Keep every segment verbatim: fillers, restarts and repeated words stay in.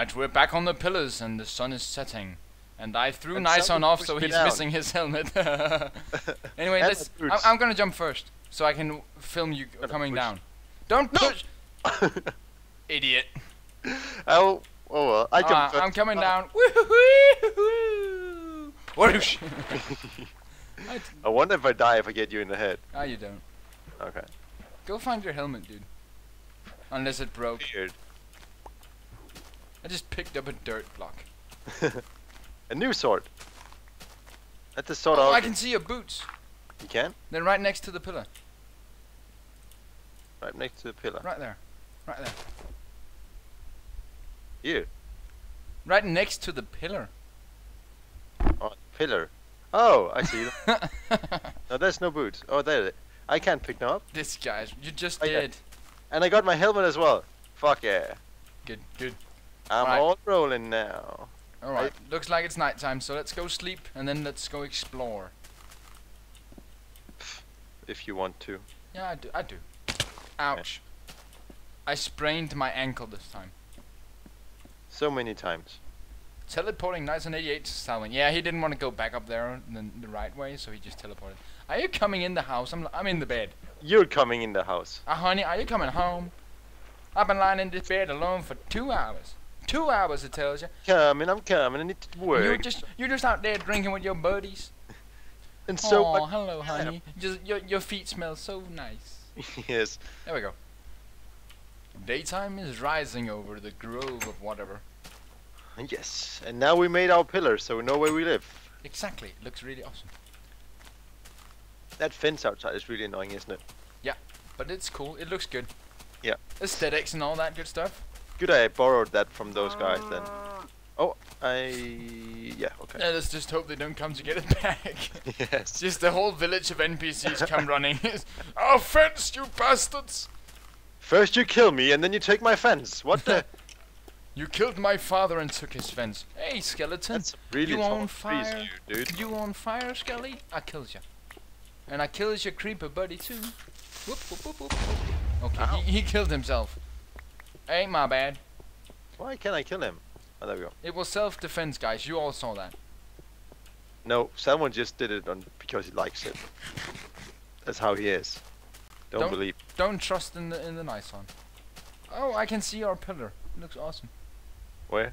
Alright, we're back on the pillars and the sun is setting. And I threw and Nison off, so he's down. missing his helmet. Anyway, let's, I'm, I'm gonna jump first, so I can film you Don't coming push. down. Don't push! No. Idiot. Oh, oh well, I jumped right, first. I'm coming oh. down. Woo-hoo-hoo-hoo-hoo! Whoosh! I wonder if I die if I get you in the head. Ah, you don't. Okay. Go find your helmet, dude. Unless it broke. Weird. I just picked up a dirt block. A new sword. That's the sword. Oh, I can see your boots. You can? They're right next to the pillar. Right next to the pillar. Right there. Right there. You. Right next to the pillar. Oh, pillar. Oh, I see them. No, there's no boots. Oh, there. I can't pick them up. This guy's. You just I did. Got, and I got my helmet as well. Fuck yeah. Good. Good. I'm all, right. all rolling now. Alright, looks like it's nighttime, so let's go sleep and then let's go explore. If you want to. Yeah, I do. I do. Ouch. Yeah. I sprained my ankle this time. So many times. Teleporting nineteen eighty-eight to Salwin. Yeah, he didn't want to go back up there the, the right way, so he just teleported. Are you coming in the house? I'm, I'm in the bed. You're coming in the house. Ah, uh, honey, are you coming home? I've been lying in this bed alone for two hours. Two hours, it tells you. Coming, I'm coming. I need to work. You're just, you're just out there drinking with your buddies. And so. Oh, hello, honey. Just your, your feet smell so nice. Yes. There we go. Daytime is rising over the grove of whatever. Yes, and now we made our pillar, so we know where we live. Exactly. It looks really awesome. That fence outside is really annoying, isn't it? Yeah, but it's cool. It looks good. Yeah. Aesthetics and all that good stuff. Good, I borrowed that from those guys then. Oh, I... yeah, okay. Yeah, let's just hope they don't come to get it back. Yes. Just the whole village of N P Cs come running. Oh, fence, you bastards! First you kill me and then you take my fence. What the... You killed my father and took his fence. Hey, skeleton. That's really you on fire, you, dude. You on fire, Skelly? I killed you. And I killed your creeper buddy too. Whoop, whoop, whoop, whoop. Okay, he, he killed himself. Ain't my bad. Why can't I kill him? Oh, there we go. It was self-defense, guys. You all saw that. No, someone just did it on because he likes it. That's how he is. Don't, don't believe. Don't trust in the in the nice one. Oh, I can see our pillar. It looks awesome. Where?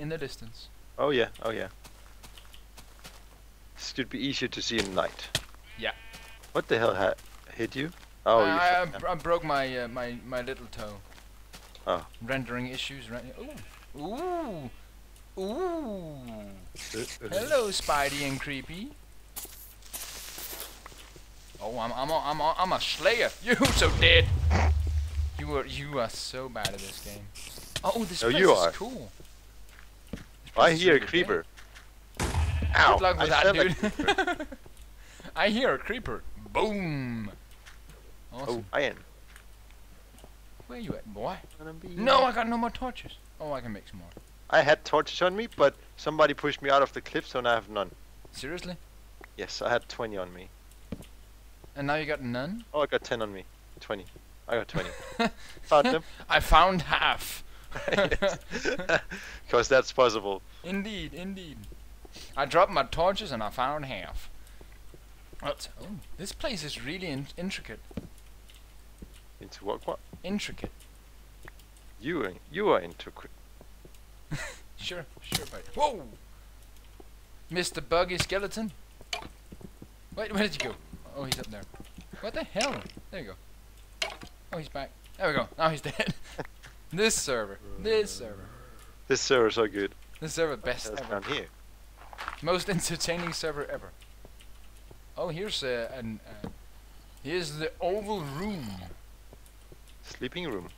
In the distance. Oh yeah. Oh yeah. This could be easier to see in the night. Yeah. What the hell ha hit you? Oh, uh, you I, I, I broke my uh, my my little toe. Oh. Rendering issues, right? Ooh, ooh, ooh! Hello, Spidey and Creepy. Oh, I'm, I'm, a, I'm, a, I'm a Slayer. You're so dead. You are, you are so bad at this game. Oh, this no, place you is are. cool. Place I is hear a creeper. Dead. Ow! Good luck with I that, dude. Like I hear a creeper. Boom! Awesome. Oh, iron. Where you at, boy? No, I got no more torches. Oh, I can make some more. I had torches on me, but somebody pushed me out of the cliff, so now I have none. Seriously? Yes, I had twenty on me. And now you got none? Oh, I got ten on me. twenty. I got twenty. Found them. I found half. Because that's possible. Indeed, indeed. I dropped my torches and I found half. What? Oh, this place is really in intricate. Into what? What? Intricate. You are, you are intricate. Sure, sure, buddy. Whoa! Mister Buggy Skeleton. Wait, where did you go? Oh, he's up there. What the hell? There you go. Oh, he's back. There we go. Now he's dead. This server. This server. This server so good. This server best ever. Down here. Most entertaining server ever. Oh, here's uh, an. Uh, here's the oval room. Sleeping room.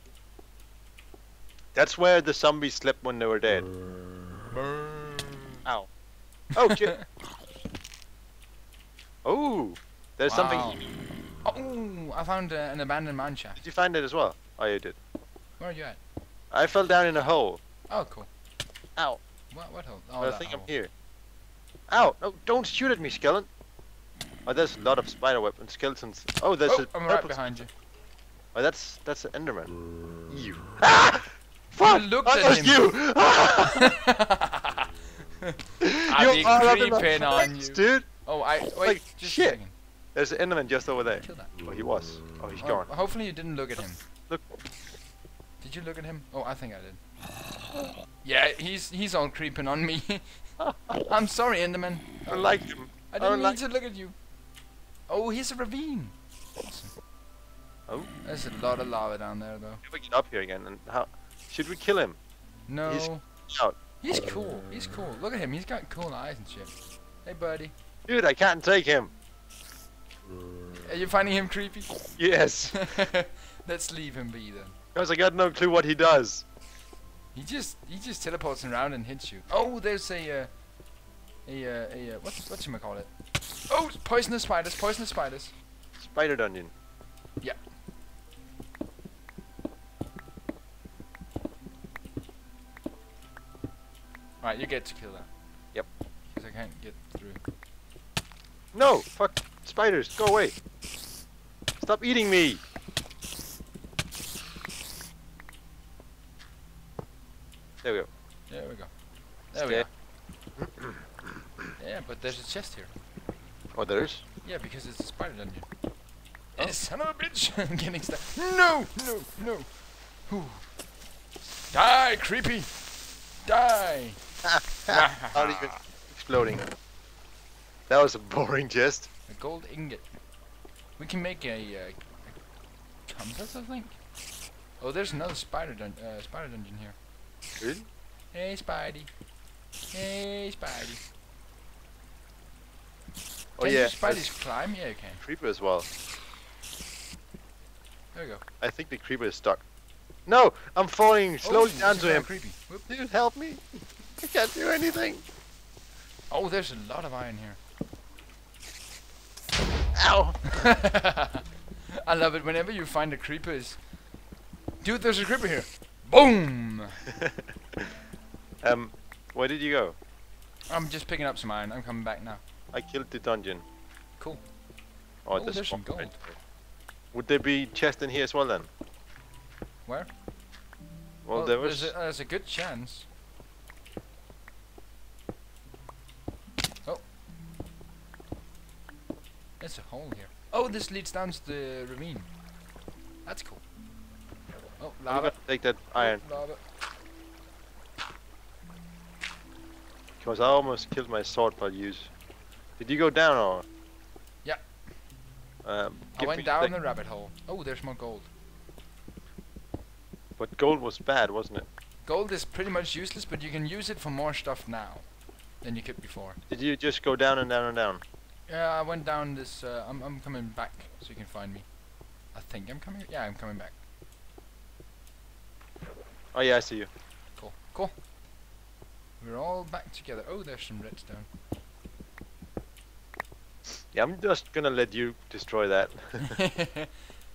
That's where the zombies slept when they were dead. Ow. Oh, shit. Oh, there's wow. something. Oh, I found uh, an abandoned mine shaft. Did you find it as well? Oh, you did. Where are you at? I fell down in a hole. Oh, cool. Ow. What, what hole? Oh, I think hole. I'm here. Ow. No, don't shoot at me, skeleton. Oh, there's a lot of spider web and skeletons. Oh, there's oh, a. I'm right behind you. Oh, that's that's an Enderman. Ew. Ah! Fuck! I looked oh, at him. You! I've been creeping on you, dude. Oh, I wait. Like, just shit. Thinking. There's an Enderman just over there. Kill that. Oh, he was. Oh, he's oh, gone. Hopefully you didn't look at him. Look. Did you look at him? Oh, I think I did. Yeah, he's he's all creeping on me. I'm sorry, Enderman. I don't like him. I didn't I need like to look at you. Oh, here's a ravine. Awesome. Oh. There's a lot of lava down there, though. If we get up here again, and how? Should we kill him? No. He's out. He's cool. He's cool. Look at him. He's got cool eyes and shit. Hey, buddy. Dude, I can't take him. Are you finding him creepy? Yes. Let's leave him be then. Because I got no clue what he does. He just he just teleports around and hits you. Oh, there's a uh, a uh, a uh, what's what you call it? Oh, poisonous spiders, poisonous spiders. Spider dungeon. Yeah. Alright, you get to kill that. Yep. Because I can't get through. No, fuck spiders, go away. Stop eating me. There we go. There we go. There Stay. we go. Yeah, but there's a chest here. Oh, there is? Yeah, because it's a spider dungeon. Oh. Son of a bitch! I'm getting stuck. No! No! No! Whew. Die, creepy! Die! How do you get exploding? That was a boring chest. A gold ingot. We can make a, uh, a compass, I think? Oh, there's another spider, dun uh, spider dungeon here. Really? Hey Spidey. Hey Spidey. Oh can yeah. Spidey's climb? Yeah, you can. Creeper as well. There we go. I think the creeper is stuck. No! I'm falling slowly oh, down to him. Creepy. Whoop. Dude, help me! I can't do anything! Oh, there's a lot of iron here. Ow! I love it. Whenever you find a creeper is... Dude, there's a creeper here! Boom! um, where did you go? I'm just picking up some iron. I'm coming back now. I killed the dungeon. Cool. Oh, oh there's some gold. Would there be chest in here as well then? Where? Well, well there was. There's a, there's a good chance. Oh. There's a hole here. Oh, this leads down to the ravine. That's cool. Oh, lava. Take that iron. Oh, lava. Because I almost killed my sword by use. Did you go down or? Yeah. Um, I went down the rabbit hole. Oh, there's more gold. But gold was bad, wasn't it? Gold is pretty much useless, but you can use it for more stuff now than you could before. Did you just go down and down and down? Yeah, I went down this... Uh, I'm, I'm coming back so you can find me. I think I'm coming... Yeah, I'm coming back. Oh yeah, I see you. Cool, cool. We're all back together. Oh, there's some redstone. Yeah, I'm just gonna let you destroy that.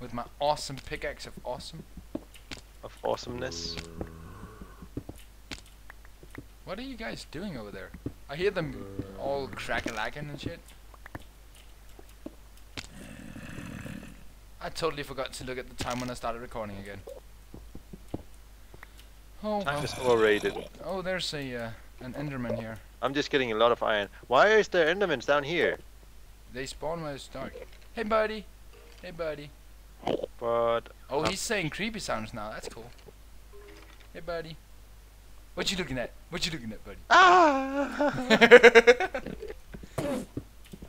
With my awesome pickaxe of awesome. Of awesomeness. What are you guys doing over there? I hear them all crack-a-lacking and shit. I totally forgot to look at the time when I started recording again. Oh, time is overrated. Oh, there's a uh, an Enderman here. I'm just getting a lot of iron. Why is there Endermans down here? They spawn when it's dark. Hey, buddy. Hey, buddy. But oh, he's saying creepy sounds now. That's cool. Hey, buddy. What you looking at? What you looking at, buddy? Ah!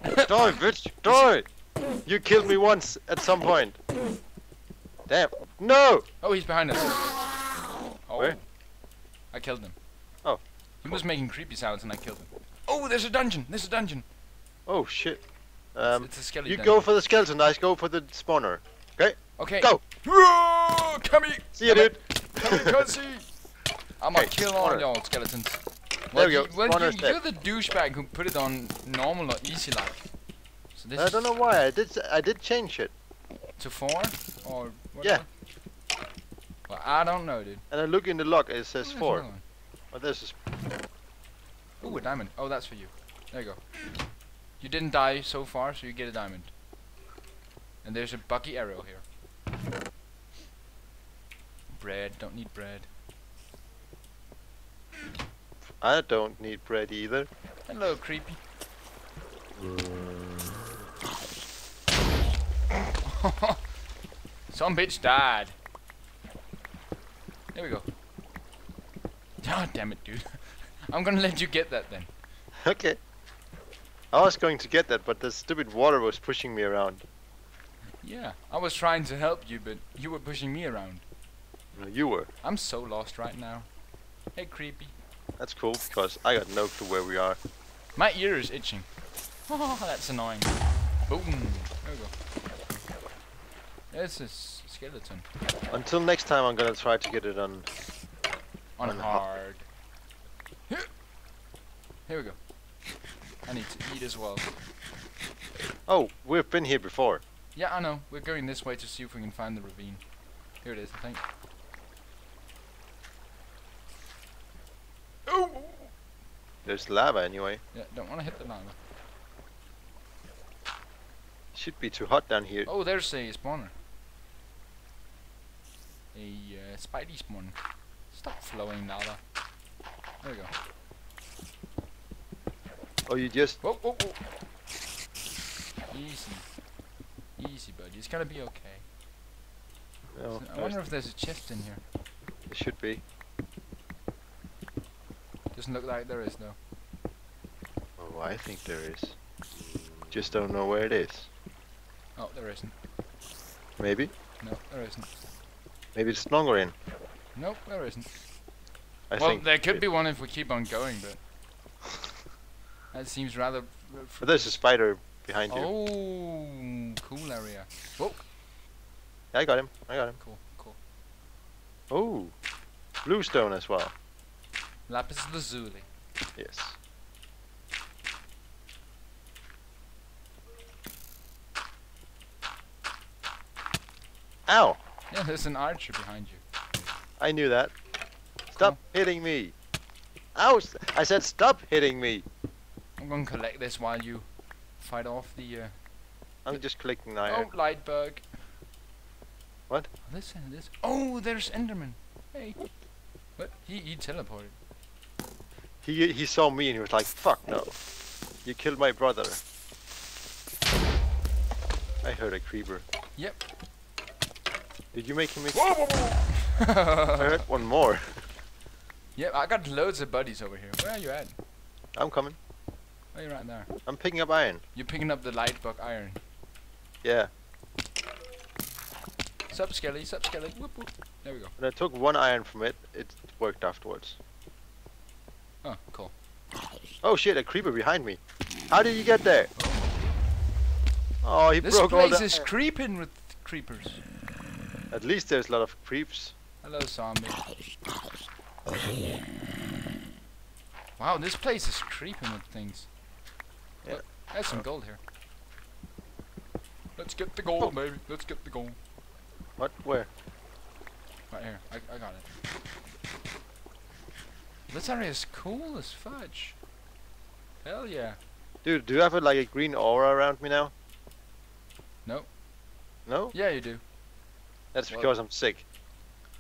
Die, bitch! Die! You killed me once at some point. Damn! No! Oh, he's behind us. Oh. Where? I killed him. Oh. He was making creepy sounds and I killed him. Oh, there's a dungeon! There's a dungeon! Oh, shit. Um, it's, it's a skeleton. You dungeon. Go for the skeleton, I go for the spawner. Okay? Okay. Go! Whoa, come here! See ya, dude! Come here, come see! I'm gonna kill all y'all skeletons. Well, there we go. You, well, you, you're the douchebag who put it on normal or easy like. So this I don't know why, I did, I did change it. To four? Or whatever? Yeah. Well, I don't know, dude. And I look in the log, it says oh, four. Oh, this is... Ooh, a diamond. Oh, that's for you. There you go. You didn't die so far, so you get a diamond. And there's a bucky arrow here. Bread. Don't need bread. I don't need bread either. Hello, creepy. Some bitch died. There we go. God damn it, dude. I'm gonna let you get that then. Okay. I was going to get that, but the stupid water was pushing me around. Yeah, I was trying to help you, but you were pushing me around. No, you were. I'm so lost right now. Hey, creepy. That's cool, because I got no clue where we are. My ear is itching. Oh, that's annoying. Boom. There we go. There's a skeleton. Until next time, I'm gonna try to get it on... On, on hard. hard. Here we go. I need to eat as well. Oh, we've been here before. Yeah, I know. We're going this way to see if we can find the ravine. Here it is, I think. Ooh! There's lava anyway. Yeah, don't want to hit the lava. Should be too hot down here. Oh, there's a spawner. A uh, spidey spawner. Stop flowing lava. There we go. Oh, you just... Whoa, whoa, whoa. Easy. Easy, buddy. It's gonna be okay. No, I wonder if there's a chest in here. It should be. Doesn't look like there is, though. Oh, I think there is. Just don't know where it is. Oh, there isn't. Maybe? No, there isn't. Maybe it's longer in. Nope, there isn't. I well, think there could be one if we keep on going, but... That seems rather... But there's a spider behind you. Oh, cool area. Whoa. Yeah, I got him. I got him. Cool, cool. Oh, blue stone as well. Lapis lazuli. Yes. Ow! Yeah, there's an archer behind you. I knew that. Stop cool. hitting me! Ow! I said stop hitting me! I'm gonna collect this while you fight off the... Uh, I'm the just collecting iron. Oh, light bug. What? Listen to this. Oh, there's Enderman. Hey. What? He, he teleported. He he saw me and he was like, fuck no. You killed my brother. I heard a creeper. Yep. Did you make him... Whoa, whoa, whoa. I heard one more. Yep, I got loads of buddies over here. Where are you at? I'm coming. Oh, you're right there. I'm picking up iron. You're picking up the light bug iron. Yeah. Sup, Skelly, sup, Skelly. Whoop, whoop. There we go. And I took one iron from it. It worked afterwards. Oh, cool. Oh shit, a creeper behind me. How did you get there? Oh, oh he this broke all the... This place is creeping with creepers. At least there's a lot of creeps. Hello, zombie. Okay. Wow, this place is creeping with things. Yeah. Look, there's some gold here. Let's get the gold, oh. baby. Let's get the gold. What? Where? Right here. I, I got it. This area is cool as fudge. Hell yeah. Dude, do you have a, like a green aura around me now? No. No? Yeah, you do. That's well, because I'm sick.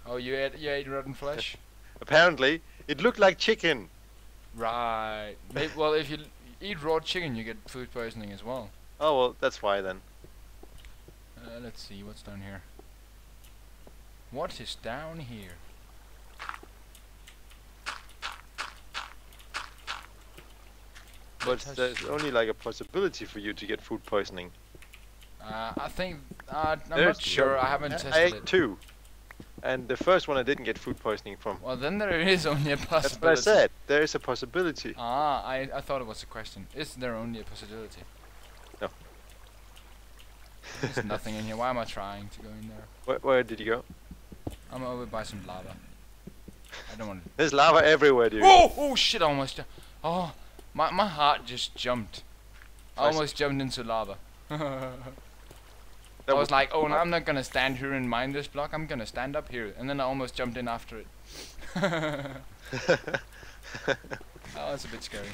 Oh, you ate, you ate rotten flesh? Apparently. It looked like chicken. Right. Maybe, well, if you eat raw chicken, you get food poisoning as well. Oh, well, that's why then. Uh, let's see, what's down here? What is down here? But there's only like a possibility for you to get food poisoning. Uh, I think... Uh, I'm there's not sure, I haven't I tested it. I ate two. And the first one I didn't get food poisoning from. Well, then there is only a possibility. That's what I said, there is a possibility. Ah, I, I thought it was a question. Is there only a possibility? No. There's nothing in here, why am I trying to go in there? Where, where did you go? I'm over by some lava. I don't want to... There's lava everywhere, dude. Oh, oh shit, I almost... Oh, my, my heart just jumped. I almost jumped into lava. I was like, oh, no, I'm not going to stand here and mine this block. I'm going to stand up here. And then I almost jumped in after it. Oh, that's a bit scary.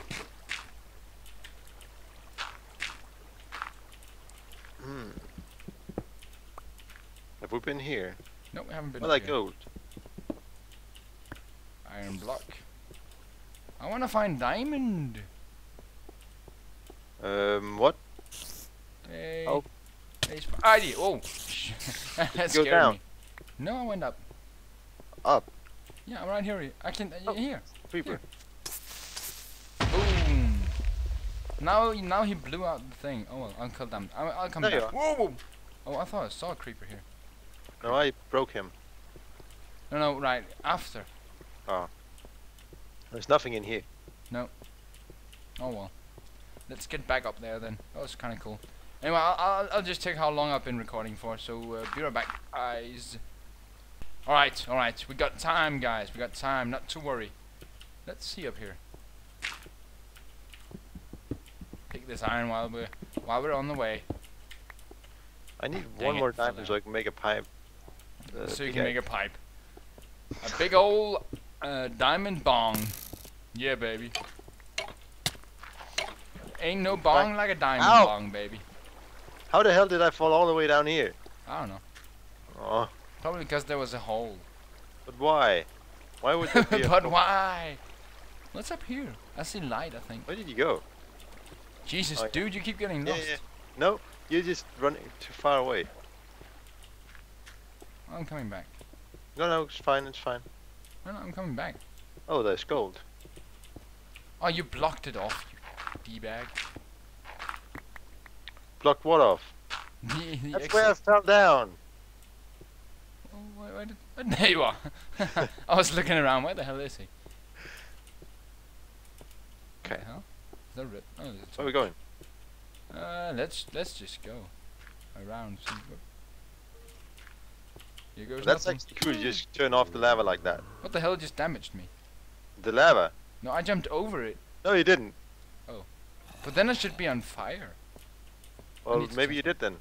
Hmm. Have we been here? No, we haven't been. I like gold. Iron block. I wanna find diamond. Um, what? Hey. Oh. I did. Oh. That scared down. me. No, I went up. Up? Yeah, I'm right here. I can. Uh, oh. Here. Creeper. Here. Boom. Now, now he blew out the thing. Oh well, I'll kill them. I'll, I'll come there back. Whoa, whoa. Oh, I thought I saw a creeper here. No, I broke him. No, no, right after. Oh. There's nothing in here. No. Oh well. Let's get back up there then. That was kind of cool. Anyway, I'll, I'll, I'll just check how long I've been recording for, so uh, be right back, guys. Alright, alright, we got time, guys. We got time, not to worry. Let's see up here. Take this iron while we're, while we're on the way. I need Dang one more diamond so I can make a pipe. Uh, so you can make a pipe. A big old uh, diamond bong. Yeah, baby. Ain't no bong like, like a diamond Ow. bong, baby. How the hell did I fall all the way down here? I don't know. Oh. Probably because there was a hole. But why? Why would there be a But hole? why? What's up here? I see light, I think. Where did you go? Jesus, oh, dude, you keep getting lost. Yeah, yeah. No, you're just running too far away. I'm coming back. No, no, it's fine, it's fine. No, no, I'm coming back. Oh, there's gold. Oh, you blocked it off. D-bag. Blocked what off? the, the That's exit. where I fell down. Oh, wait, wait, wait, there you are. I was looking around. Where the hell is he? Okay. Huh? Oh, where are we going? Uh, let's let's just go around. Here goes That's nothing. actually cool. You just turn off the lava like that. What the hell just damaged me? The lava. No, I jumped over it. No, you didn't. Oh, but then it should be on fire. Well, maybe you did then.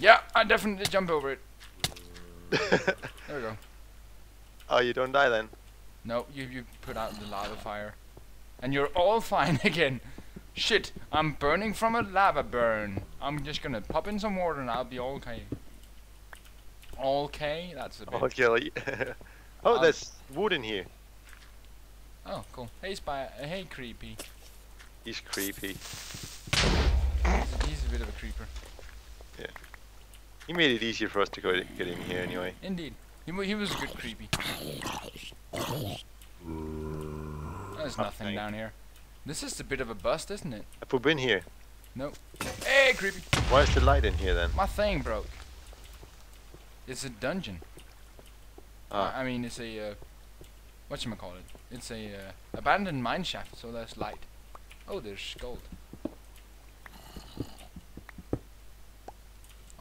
Yeah, I definitely jumped over it. There we go. Oh, you don't die then? No, you, you put out the lava fire. And you're all fine again. Shit, I'm burning from a lava burn. I'm just gonna pop in some water and I'll be okay. Okay, that's a bit. Okay. Oh, um, there's wood in here. Oh, cool. Hey, spy. Uh, hey, creepy. He's creepy. He's a bit of a creeper. Yeah. He made it easier for us to go to get in here anyway. Indeed. He, he was a good creepy. There's nothing oh, down here. This is a bit of a bust, isn't it? Have we been here? Nope. Hey, creepy! Why is the light in here then? My thing broke. It's a dungeon. Ah. I mean, it's a... Uh, whatchamacallit? It's a uh, abandoned mineshaft, so there's light. Oh, there's gold.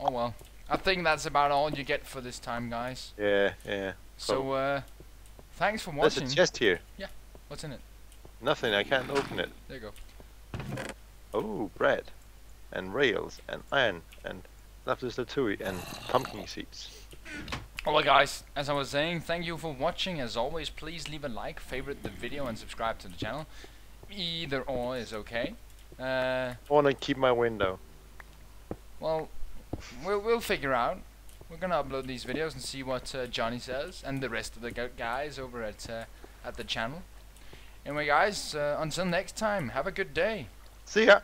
Oh well, I think that's about all you get for this time, guys. Yeah, yeah. So, cool. uh, thanks for watching. There's a chest here. Yeah. What's in it? Nothing. I can't open it. There you go. Oh, bread, and rails, and iron, and lapis lazuli, and pumpkin seeds. Well, right, guys, as I was saying, thank you for watching. As always, please leave a like, favorite the video, and subscribe to the channel. Either or is okay. Uh, I want to keep my window. Well, we'll we'll figure out. We're gonna upload these videos and see what uh, Johnny says and the rest of the guys over at uh, at the channel. Anyway, guys, uh, until next time, have a good day. See ya.